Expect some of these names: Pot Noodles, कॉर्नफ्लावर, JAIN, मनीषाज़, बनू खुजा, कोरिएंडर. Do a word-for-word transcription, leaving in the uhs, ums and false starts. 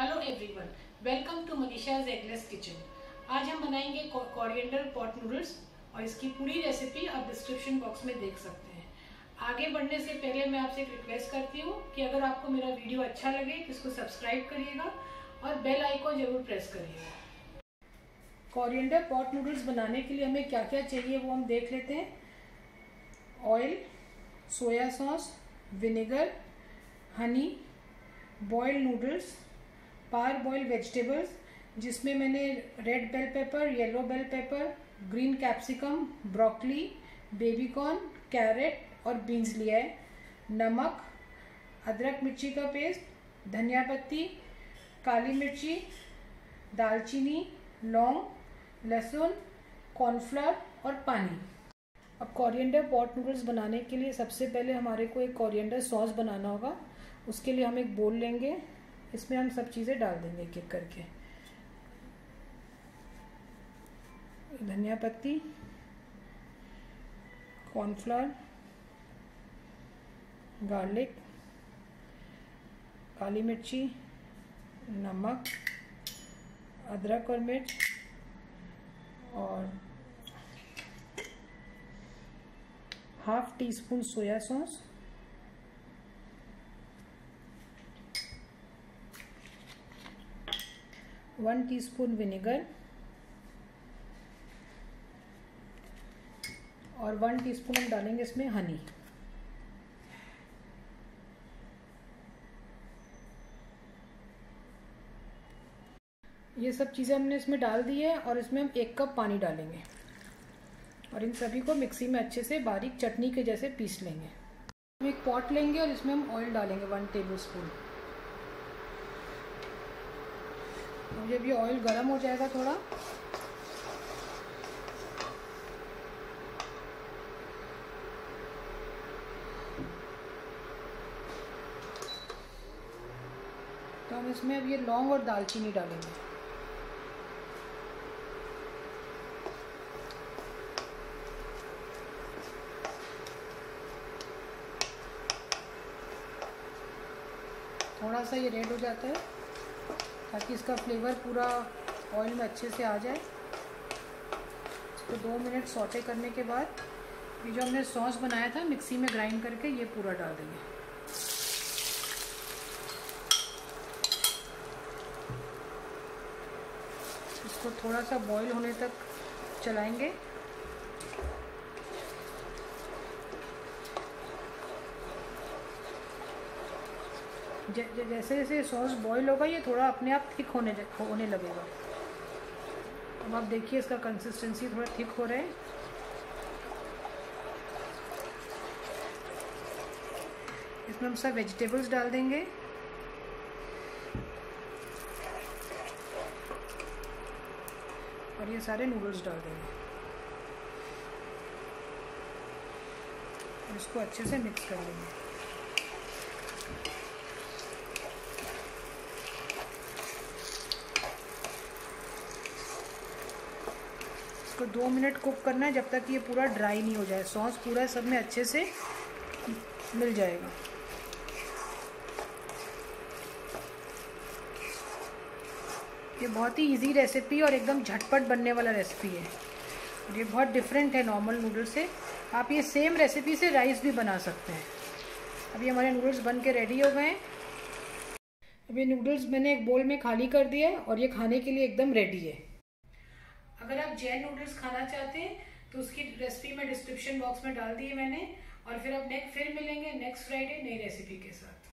Hello everyone, welcome to मनीषाज़ eggless kitchen. आज हम बनाएंगे कोरिएंडर पॉट नूडल्स और इसकी पूरी रेसिपी आप डिस्क्रिप्शन बॉक्स में देख सकते हैं। आगे बढ़ने से पहले मैं आपसे एक रिक्वेस्ट करती हूँ कि अगर आपको मेरा वीडियो अच्छा लगे तो इसको सब्सक्राइब करिएगा और बेल आइकॉन जरूर प्रेस करिएगा। कोरिएंडर पॉट नूडल्स बनाने के लिए हमें क्या क्या चाहिए वो हम देख लेते हैं। Oil, soya sauce, vinegar, honey, boiled noodles, पार बॉइल्ड वेजिटेबल्स जिसमें मैंने red bell pepper, yellow bell pepper, green capsicum, broccoli, baby corn, carrot और बीन्स लिया है। नमक, अदरक मिर्ची का पेस्ट, धनिया पत्ती, काली मिर्ची, दालचीनी, लौंग, लहसुन, कॉर्नफ्लावर और पानी। अब कोरिएंडर पॉट नूडल्स बनाने के लिए सबसे पहले हमारे को एक कोरिएंडर सॉस बनाना होगा। उसके लिए हम एक बोल लेंगे, इसमें हम सब चीज़ें डाल देंगे एक एक करके। धनिया पत्ती, कॉर्नफ्लावर, गार्लिक, काली मिर्ची, नमक, अदरक और मिर्च और half teaspoon soya sauce, one teaspoon vinegar और वन टीस्पून हम डालेंगे इसमें हनी। ये सब चीज़ें हमने इसमें डाल दी है और इसमें हम एक कप पानी डालेंगे और इन सभी को मिक्सी में अच्छे से बारीक चटनी के जैसे पीस लेंगे। हम एक पॉट लेंगे और इसमें हम ऑयल डालेंगे वन टेबलस्पून। जब ये ऑयल गर्म हो जाएगा थोड़ा तो हम इसमें अब ये लौंग और दालचीनी डालेंगे। थोड़ा सा ये रेड हो जाता है ताकि इसका फ्लेवर पूरा ऑयल में अच्छे से आ जाए। इसको दो मिनट सौटे करने के बाद ये जो हमने सॉस बनाया था मिक्सी में ग्राइंड करके ये पूरा डाल देंगे। इसको थोड़ा सा बॉईल होने तक चलाएंगे। जैसे जैसे सॉस बॉईल होगा ये थोड़ा अपने आप थिक होने होने लगेगा। अब आप देखिए इसका कंसिस्टेंसी थोड़ा थिक हो रहा है। इसमें हम सब वेजिटेबल्स डाल देंगे। और ये सारे नूडल्स डाल देंगे और इसको अच्छे से मिक्स कर देंगे। तो दो मिनट कुक करना है जब तक ये पूरा ड्राई नहीं हो जाए, सॉस पूरा सब में अच्छे से मिल जाएगा। ये बहुत ही इजी रेसिपी और एकदम झटपट बनने वाला रेसिपी है। ये बहुत डिफरेंट है नॉर्मल नूडल्स से। आप ये सेम रेसिपी से राइस भी बना सकते हैं। अभी हमारे नूडल्स बन के रेडी हो गए हैं। अभी नूडल्स मैंने एक बोल में खाली कर दिया है और ये खाने के लिए एकदम रेडी है। अगर आप जैन नूडल्स खाना चाहते हैं तो उसकी रेसिपी मैं डिस्क्रिप्शन बॉक्स में डाल दी है मैंने। और फिर आप नेक्स्ट फिर मिलेंगे नेक्स्ट फ्राइडे नई रेसिपी के साथ।